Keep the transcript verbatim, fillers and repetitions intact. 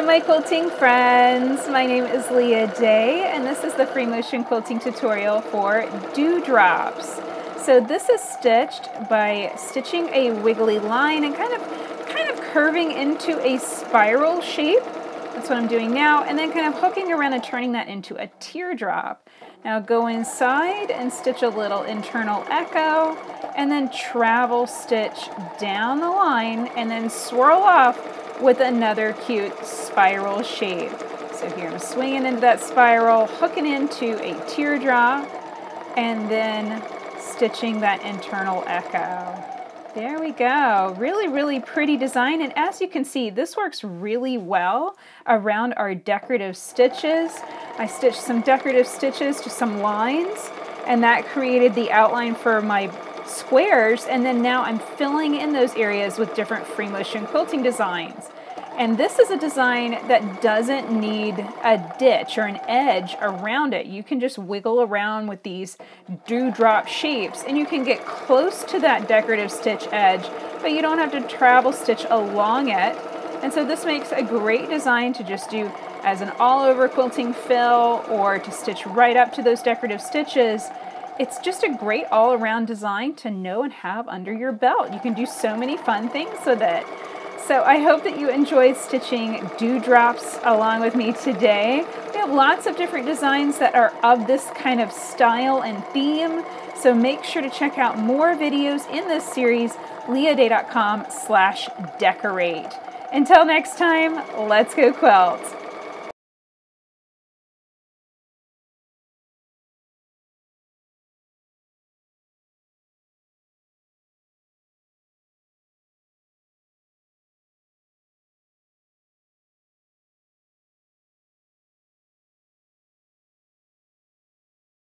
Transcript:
and my quilting friends. My name is Leah Day, and this is the free motion quilting tutorial for Dew Drops. So this is stitched by stitching a wiggly line and kind of, kind of curving into a spiral shape. That's what I'm doing now, and then kind of hooking around and turning that into a teardrop. Now go inside and stitch a little internal echo, and then travel stitch down the line, and then swirl off with another cute spiral shape. So here I'm swinging into that spiral, hooking into a teardrop, and then stitching that internal echo. There we go. Really, really pretty design. And as you can see, this works really well around our decorative stitches. I stitched some decorative stitches to some lines, and that created the outline for my squares. And then now I'm filling in those areas with different free motion quilting designs. And this is a design that doesn't need a ditch or an edge around it. You can just wiggle around with these dewdrop shapes, and you can get close to that decorative stitch edge, but you don't have to travel stitch along it. And so this makes a great design to just do as an all-over quilting fill, or to stitch right up to those decorative stitches. It's just a great all-around design to know and have under your belt. You can do so many fun things with it. So I hope that you enjoyed stitching dewdrops along with me today. We have lots of different designs that are of this kind of style and theme, so make sure to check out more videos in this series, leahday dot com slash decorate. Until next time, let's go quilt!